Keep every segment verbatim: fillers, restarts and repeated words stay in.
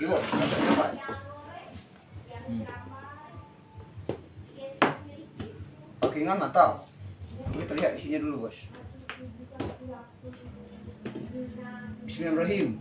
ที่บอกมันจะไม่ไหวPakingan atau kita lihat isinya dulu bos. Bismillahirrahmanirrahim.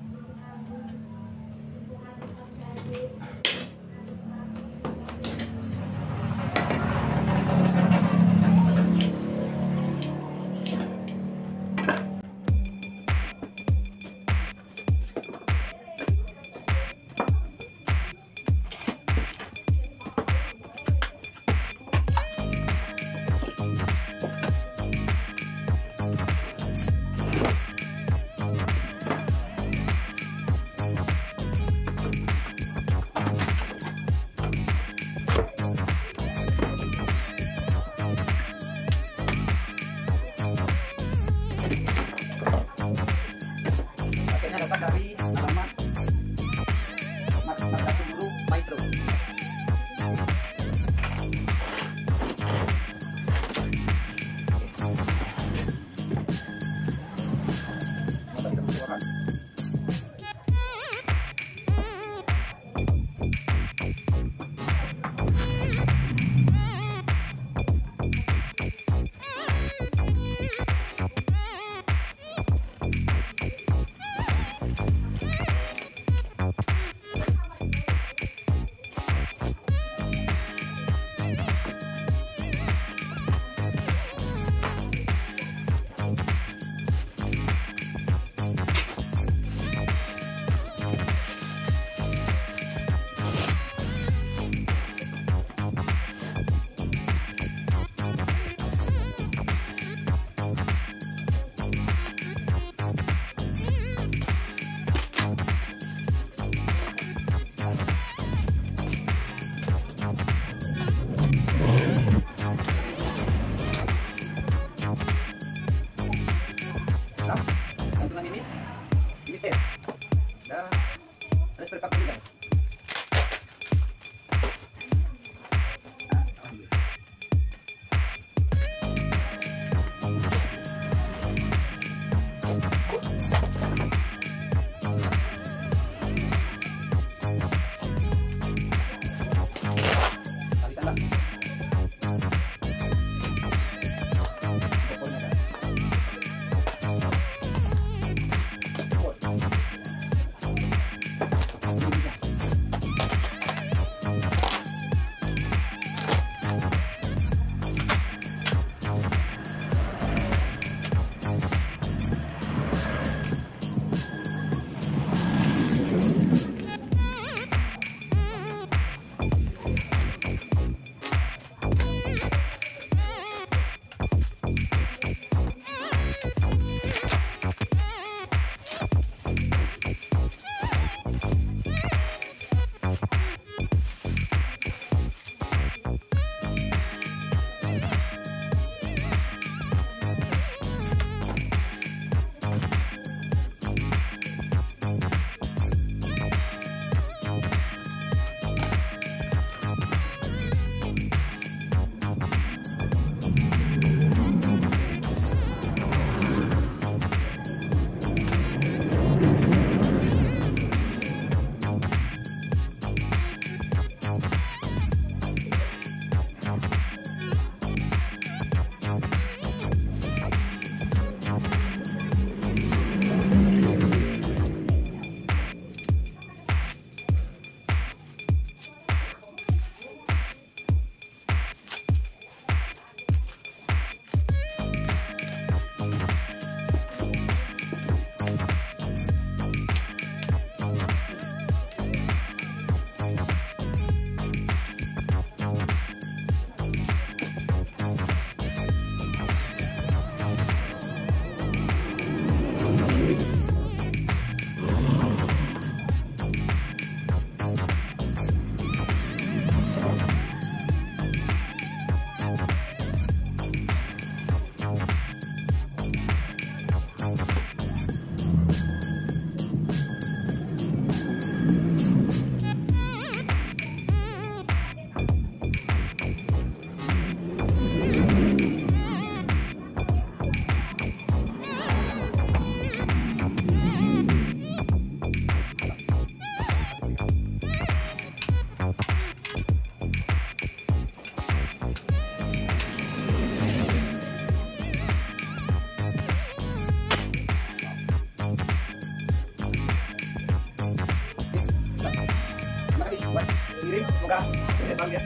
Kita lihat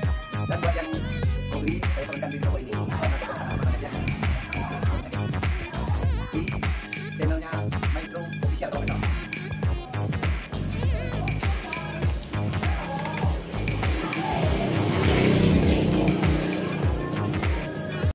dan buat yang kau beli saya perlukan beli ini.